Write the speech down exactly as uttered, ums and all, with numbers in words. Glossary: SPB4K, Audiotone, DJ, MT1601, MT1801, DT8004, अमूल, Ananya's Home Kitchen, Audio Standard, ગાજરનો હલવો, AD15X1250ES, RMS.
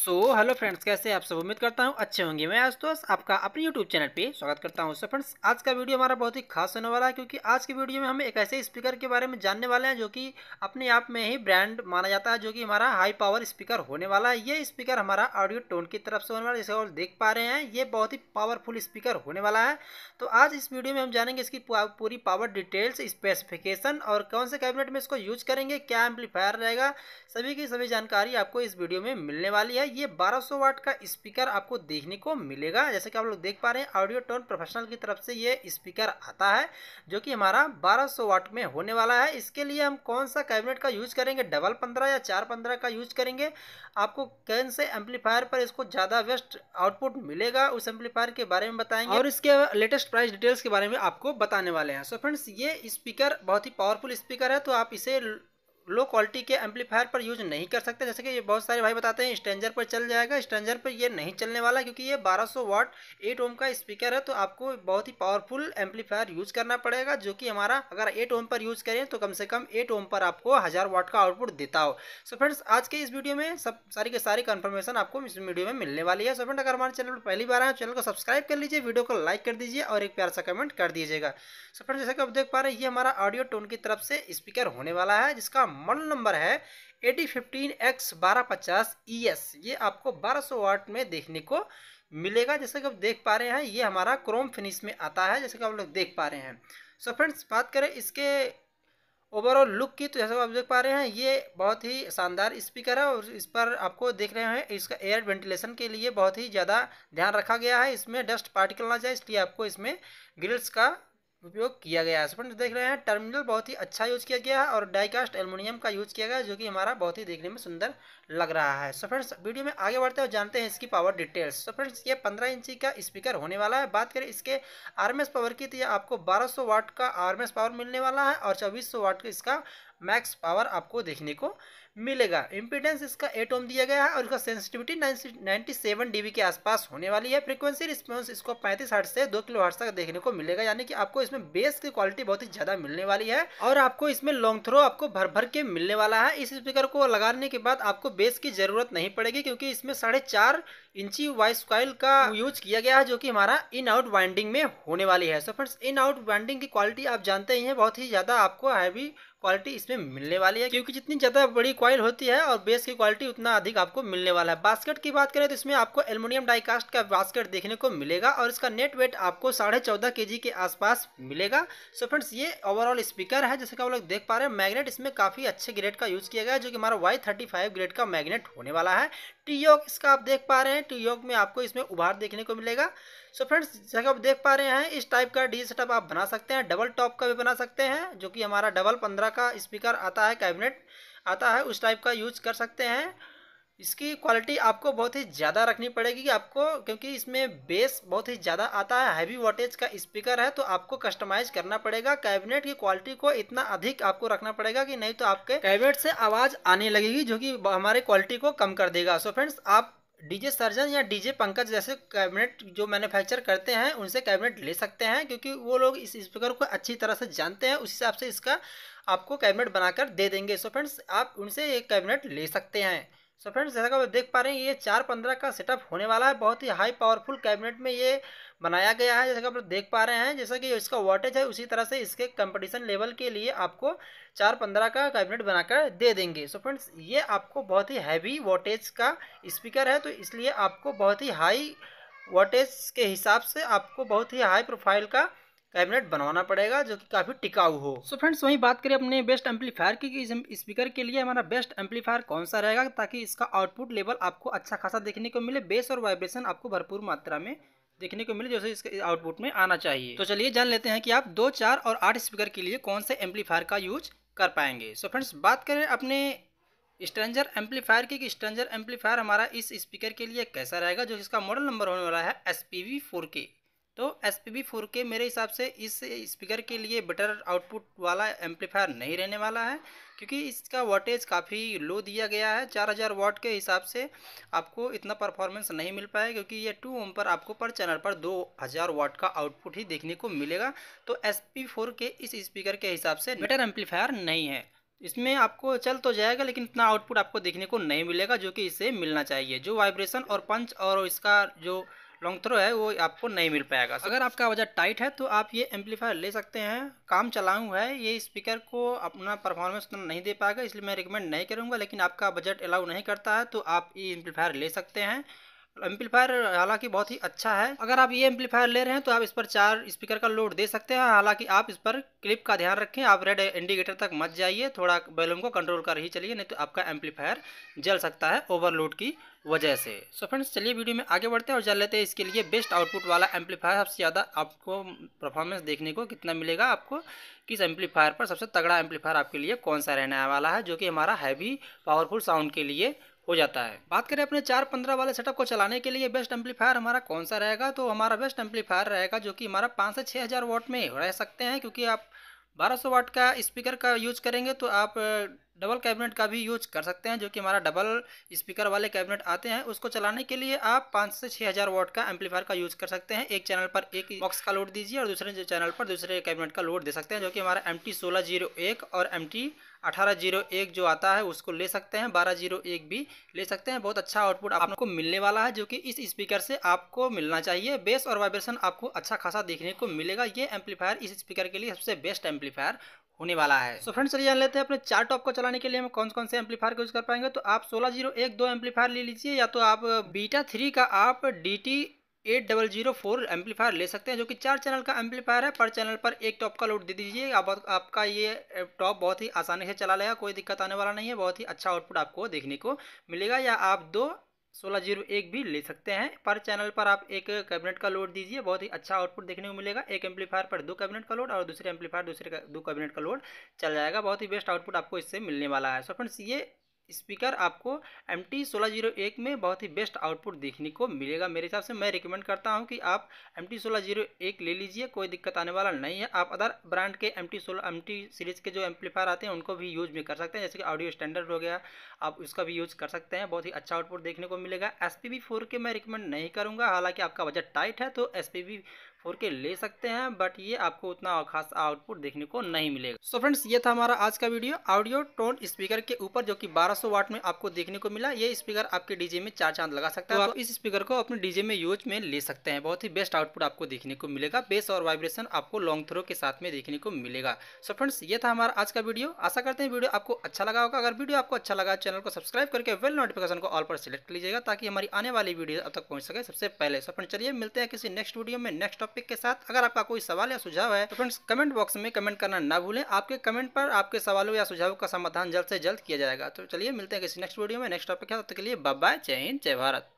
So hello friends, कैसे आप सब? उम्मीद करता हूँ अच्छे होंगे। मैं आशुतोष आपका अपने यूट्यूब चैनल पे स्वागत करता हूँ। सो फ्रेंड्स, आज का वीडियो हमारा बहुत ही खास होने वाला है, क्योंकि आज के वीडियो में हम एक ऐसे स्पीकर के बारे में जानने वाले हैं जो कि अपने आप में ही ब्रांड माना जाता है, जो कि हमारा हाई पावर स्पीकर होने वाला है। ये स्पीकर हमारा ऑडियो टोन की तरफ से होने वाला है, जैसे और देख पा रहे हैं ये बहुत ही पावरफुल स्पीकर होने वाला है। तो आज इस वीडियो में हम जानेंगे इसकी पूरी पावर डिटेल्स, स्पेसिफिकेशन और कौन से कैबिनेट में इसको यूज करेंगे, क्या एम्पलीफायर रहेगा, सभी की सभी जानकारी आपको इस वीडियो में मिलने वाली है। ये बारह सौ वाट का स्पीकर आपको देखने को मिलेगा। जैसे कि आप लोग देख पा रहे हैं, ऑडियो टोन प्रोफेशनल की तरफ से ये स्पीकर आता है जो कि हमारा बारह सौ वाट में होने वाला है। इसके लिए हम कौन सा कैबिनेट का यूज करेंगे, डबल पंद्रह या चार पंद्रह का यूज करेंगे, आपको कौन से एम्पलीफायर पर इसको ज़्यादा बेस्ट आउटपुट मिलेगा, उस एम्पलीफायर के बारे में बताएंगे और इसके लेटेस्ट प्राइस डिटेल्स के बारे में आपको बताने वाले हैं। सो फ्रेंड्स, ये स्पीकर बहुत ही पावरफुल स्पीकर है, तो आप इसे लो क्वालिटी के एम्पलीफायर पर यूज़ नहीं कर सकते। जैसे कि ये बहुत सारे भाई बताते हैं स्ट्रेंजर पर चल जाएगा, स्ट्रेंजर पर ये नहीं चलने वाला, क्योंकि ये बारह सौ वाट एट ओम का स्पीकर है। तो आपको बहुत ही पावरफुल एम्पलीफायर यूज़ करना पड़ेगा, जो कि हमारा अगर एट ओम पर यूज़ करें तो कम से कम एट ओम पर आपको हज़ार वाट का आउटपुट देता हो। सो फ्रेंड्स, आज के इस वीडियो में सब सारी के सारी कन्फर्मेशन आपको इस वीडियो में मिलने वाली है। सो फ्रेंड, अगर हमारे चैनल पर पहली बार आए, चैनल को सब्सक्राइब कर लीजिए, वीडियो को लाइक कर दीजिए और एक प्यार सा कमेंट कर दीजिएगा। सो फ्रेंड, जैसा कि आप देख पा रहे हैं, ये हमारा ऑडियो टोन की तरफ से स्पीकर होने वाला है, जिसका मॉडल नंबर है ए डी फिफ्टीन एक्स बारह पचास ई एस। ये आपको बारह सौ वाट में देखने को मिलेगा। जैसे कि आप देख पा रहे हैं, ये हमारा क्रोम फिनिश में आता है, जैसे कि आप लोग देख पा रहे हैं। सो फ्रेंड्स, बात करें इसके ओवरऑल लुक की, तो जैसा आप देख पा रहे हैं ये बहुत ही शानदार स्पीकर है और इस पर आपको देख रहे हैं इसका एयर वेंटिलेशन के लिए बहुत ही ज़्यादा ध्यान रखा गया है, इसमें डस्ट पार्टिकल ना जाए, इसलिए आपको इसमें ग्रिल्स का उपयोग किया गया है। फ्रेंड्स, देख रहे हैं टर्मिनल बहुत ही अच्छा यूज़ किया गया है और डाइकास्ट एल्युमिनियम का यूज़ किया गया है, जो कि हमारा बहुत ही देखने में सुंदर लग रहा है। सो फ्रेंड्स, वीडियो में आगे बढ़ते हैं और जानते हैं इसकी पावर डिटेल्स। सो फ्रेंड्स, ये पंद्रह इंची का स्पीकर होने वाला है। बात करें इसके आरएमएस पावर की, तो ये आपको बारह सौ वाट का आरएमएस पावर मिलने वाला है और चौबीस सौ वाट का इसका मैक्स पावर आपको देखने को मिलेगा। इम्पीडेंस इसका एट ओम दिया गया है और इसका सेंसिटिविटी सत्तानवे डीबी के आसपास होने वाली है। फ्रीक्वेंसी रिस्पॉन्स इसको पैंतीस हर्ट्ज से दो किलो हर्ट्ज तक देखने को मिलेगा, यानी कि आपको इसमें बेस की क्वालिटी बहुत ही ज़्यादा मिलने वाली है और आपको इसमें लॉन्ग थ्रो आपको भर भर के मिलने वाला है। इस स्पीकर को लगाने के बाद आपको बेस की ज़रूरत नहीं पड़ेगी, क्योंकि इसमें साढ़े चार इंची वॉइस कॉइल का यूज किया गया है, जो कि हमारा इन आउट वाइंडिंग में होने वाली है। So friends, in out winding की क्वालिटी आप जानते ही हैं, बहुत ही ज़्यादा आपको हैवी क्वालिटी इसमें मिलने वाली है, क्योंकि जितनी ज़्यादा बड़ी कॉइल होती है और बेस की क्वालिटी उतना अधिक आपको मिलने वाला है। बास्केट की बात करें तो इसमें आपको एल्युमिनियम डाइकास्ट का बास्केट देखने को मिलेगा और इसका नेट वेट आपको साढ़े चौदह के जी के आसपास मिलेगा। सो फ्रेंड्स, ये ओवरऑल स्पीकर है। जैसे कि आप लोग देख पा रहे हैं, मैग्नेट इसमें काफ़ी अच्छे ग्रेड का यूज़ किया गया है, जो कि हमारा वाई थर्टी फाइव ग्रेड का मैग्नेट होने वाला है। टीयोग इसका आप देख पा रहे हैं, टीयोग में आपको इसमें उभार देखने को मिलेगा। सो फ्रेंड्स, जैसे आप देख पा रहे हैं, इस टाइप का डी सेटअप आप बना सकते हैं, डबल टॉप का भी बना सकते हैं, जो कि हमारा डबल पंद्रह का स्पीकर आता है, कैबिनेट आता है, उस टाइप का यूज कर सकते हैं। इसकी क्वालिटी आपको बहुत ही ज़्यादा रखनी पड़ेगी आपको, क्योंकि इसमें बेस बहुत ही ज़्यादा आता है, हैवी वोल्टेज का स्पीकर है, तो आपको कस्टमाइज़ करना पड़ेगा। कैबिनेट की क्वालिटी को इतना अधिक आपको रखना पड़ेगा कि नहीं तो आपके कैबिनेट से आवाज़ आने लगेगी, जो कि हमारे क्वालिटी को कम कर देगा। सो फ्रेंड्स, आप डीजे सर्जन या डीजे पंकज जैसे कैबिनेट जो मैन्युफैक्चर करते हैं उनसे कैबिनेट ले सकते हैं, क्योंकि वो लोग इस स्पीकर को अच्छी तरह से जानते हैं, उस हिसाब से इसका आपको कैबिनेट बनाकर दे देंगे। सो फ्रेंड्स, आप उनसे ये कैबिनेट ले सकते हैं। सो फ्रेंड्स, जैसा कि आप देख पा रहे हैं, ये चार पंद्रह का सेटअप होने वाला है, बहुत ही हाई पावरफुल कैबिनेट में ये बनाया गया है। जैसा कि आप लोग देख पा रहे हैं, जैसा कि इसका वोल्टेज है उसी तरह से इसके कंपटीशन लेवल के लिए आपको चार पंद्रह का कैबिनेट बनाकर दे देंगे। सो फ्रेंड्स, ये आपको बहुत ही हैवी वोल्टेज का स्पीकर है, तो इसलिए आपको बहुत ही हाई वोल्टेज के हिसाब से आपको बहुत ही हाई प्रोफाइल का कैबिनेट बनवाना पड़ेगा, जो कि काफ़ी टिकाऊ हो। सो so फ्रेंड्स, वहीं बात करें अपने बेस्ट एम्पलीफायर की, कि इस स्पीकर के लिए हमारा बेस्ट एम्पलीफायर कौन सा रहेगा, ताकि इसका आउटपुट लेवल आपको अच्छा खासा देखने को मिले, बेस और वाइब्रेशन आपको भरपूर मात्रा में देखने को मिले, जैसे इसके आउटपुट में आना चाहिए। तो चलिए जान लेते हैं कि आप दो, चार और आठ स्पीकर के लिए कौन से एम्पलीफायर का यूज कर पाएंगे। सो so फ्रेंड्स, बात करें अपने स्ट्रेंजर एम्पलीफायर की, कि स्ट्रेंजर एम्पलीफायर हमारा इस स्पीकर के लिए कैसा रहेगा, जो इसका मॉडल नंबर होने वाला है एस पी वी फोर के। तो एस पी बी फोर के मेरे हिसाब से इस स्पीकर के लिए बेटर आउटपुट वाला एम्पलीफायर नहीं रहने वाला है, क्योंकि इसका वोल्टेज काफ़ी लो दिया गया है, चार हज़ार वाट के हिसाब से आपको इतना परफॉर्मेंस नहीं मिल पाएगा, क्योंकि ये टू ओम पर आपको पर चैनल पर दो हज़ार वाट का आउटपुट ही देखने को मिलेगा। तो एस पी फोर के इस स्पीकर के हिसाब से बेटर एम्पलीफायर नहीं है। इसमें आपको चल तो जाएगा लेकिन इतना आउटपुट आपको देखने को नहीं मिलेगा जो कि इसे मिलना चाहिए। जो वाइब्रेशन और पंच और इसका जो लॉन्ग थ्रो है वो आपको नहीं मिल पाएगा। अगर आपका आवाज़ टाइट है तो आप ये एम्पलीफायर ले सकते हैं। काम चलाऊँ है ये स्पीकर को अपना परफॉर्मेंस उतना नहीं दे पाएगा, इसलिए मैं रिकमेंड नहीं करूँगा। लेकिन आपका बजट अलाउ नहीं करता है तो आप ये एम्पलीफायर ले सकते हैं। एम्पलीफायर हालांकि बहुत ही अच्छा है। अगर आप ये एम्पलीफायर ले रहे हैं तो आप इस पर चार स्पीकर का लोड दे सकते हैं। हालांकि आप इस पर क्लिप का ध्यान रखें, आप रेड इंडिकेटर तक मत जाइए, थोड़ा वॉल्यूम को कंट्रोल कर ही चलिए, नहीं तो आपका एम्पलीफायर जल सकता है ओवरलोड की वजह से। सो फ्रेंड्स चलिए वीडियो में आगे बढ़ते हैं और जान लेते हैं इसके लिए बेस्ट आउटपुट वाला एम्पलीफायर सबसे ज़्यादा आपको परफॉर्मेंस देखने को कितना मिलेगा, आपको किस एम्पलीफायर पर सबसे तगड़ा एम्पलीफायर आपके लिए कौन सा रहने वाला है जो कि हमारा हैवी पावरफुल साउंड के लिए हो जाता है। बात करें अपने चार पंद्रह वाले सेटअप को चलाने के लिए बेस्ट एम्पलीफायर हमारा कौन सा रहेगा, तो हमारा बेस्ट एम्पलीफायर रहेगा जो कि हमारा पाँच से छः हज़ार वाट में रह सकते हैं। क्योंकि आप बारह सौ वाट का स्पीकर का यूज़ करेंगे तो आप डबल कैबिनेट का भी यूज कर सकते हैं, जो कि हमारा डबल स्पीकर वाले कैबिनेट आते हैं। उसको चलाने के लिए आप पाँच से छः हज़ार वाट का एम्पलीफायर का यूज़ कर सकते हैं। एक चैनल पर एक बॉक्स का लोड दीजिए और दूसरे चैनल पर दूसरे कैबिनेट का लोड दे सकते हैं, जो कि हमारा एम टी सोलह जीरो एक और एम टी अठारह जीरो एक जो आता है उसको ले सकते हैं, बारह जीरो एक भी ले सकते हैं। बहुत अच्छा आउटपुट आपको मिलने वाला है जो कि इस स्पीकर से आपको मिलना चाहिए। बेस और वाइब्रेशन आपको अच्छा खासा देखने को मिलेगा। ये एम्पलीफायर इस स्पीकर के लिए सबसे बेस्ट एम्पलीफायर होने वाला है। सो फ्रेंड्स चलिए जान लेते हैं अपने चार टॉप को चलाने के लिए हम कौन कौन से एम्पलीफायर का यूज़ कर पाएंगे। तो आप सोलह जीरो एक दो एम्पलीफायर ले लीजिए, या तो आप बीटा थ्री का आप D T eight double zero four amplifier ले सकते हैं जो कि चार चैनल का एम्पलीफायर है। पर चैनल पर एक टॉप का लोड दे दीजिए, आप, आपका ये टॉप बहुत ही आसानी से चला लेगा, कोई दिक्कत आने वाला नहीं है। बहुत ही अच्छा आउटपुट आपको देखने को मिलेगा। या आप दो सोलह जीरो एक भी ले सकते हैं, पर चैनल पर आप एक कैबिनेट का लोड दीजिए, बहुत ही अच्छा आउटपुट देखने को मिलेगा। एक एम्पलीफायर पर दो कैबिनेट का लोड और दूसरे एम्पलीफायर दूसरे दो कैबिनेट का लोड चल जाएगा। बहुत ही बेस्ट आउटपुट आपको इससे मिलने वाला है। सो फ्रेंड्स ये स्पीकर आपको एम टी सोलह जीरो एक में बहुत ही बेस्ट आउटपुट देखने को मिलेगा। मेरे हिसाब से मैं रिकमेंड करता हूं कि आप एम टी सोलह जीरो एक ले लीजिए, कोई दिक्कत आने वाला नहीं है। आप अदर ब्रांड के एम टी सोलह एम टी सीरीज़ के जो एम्पलीफायर आते हैं उनको भी यूज़ में कर सकते हैं, जैसे कि ऑडियो स्टैंडर्ड हो गया, आप उसका भी यूज़ कर सकते हैं। बहुत ही अच्छा आउटपुट देखने को मिलेगा। एस पी बी फोर के मैं रिकमेंड नहीं करूँगा, हालाँकि आपका बजट टाइट है तो एस पी बी फोर के ले सकते हैं, बट ये आपको उतना खास आउटपुट देखने को नहीं मिलेगा। सो फ्रेंड्स ये था हमारा आज का वीडियो ऑडियो टोन स्पीकर के ऊपर जो कि बारह सौ वाट में आपको देखने को मिला। ये स्पीकर आपके डीजे में चार चांद लगा सकता है, तो आप इस स्पीकर को अपने डीजे में यूज में ले सकते हैं। बहुत ही बेस्ट आउटपुट आपको देखने को मिलेगा। बेस और वाइब्रेशन आपको लॉन्ग थ्रो के साथ में देखने को मिलेगा। सो फ्रेंड्स ये था हमारा आज का वीडियो। आशा करते हैं वीडियो आपको अच्छा लगा होगा। अगर वीडियो आपको अच्छा लगा चैनल को सब्सक्राइब करके बेल नोटिफिकेशन को ऑल पर सिलेक्ट कर लीजिएगा ताकि हमारी आने वाली वीडियो अब तक पहुँच सके सबसे पहले। सो फ्रेंड्स चलिए मिलते हैं किसी नेक्स्ट वीडियो में नेक्स्ट टॉपिक के साथ। अगर आपका कोई सवाल या सुझाव है तो फ्रेंड्स कमेंट बॉक्स में कमेंट करना ना भूलें। आपके कमेंट पर आपके सवालों या सुझावों का समाधान जल्द से जल्द किया जाएगा। तो चलिए मिलते हैं किसी नेक्स्ट वीडियो में नेक्स्ट टॉपिक के साथ। तब तक के लिए बाय बाय, जय हिंद, जय भारत।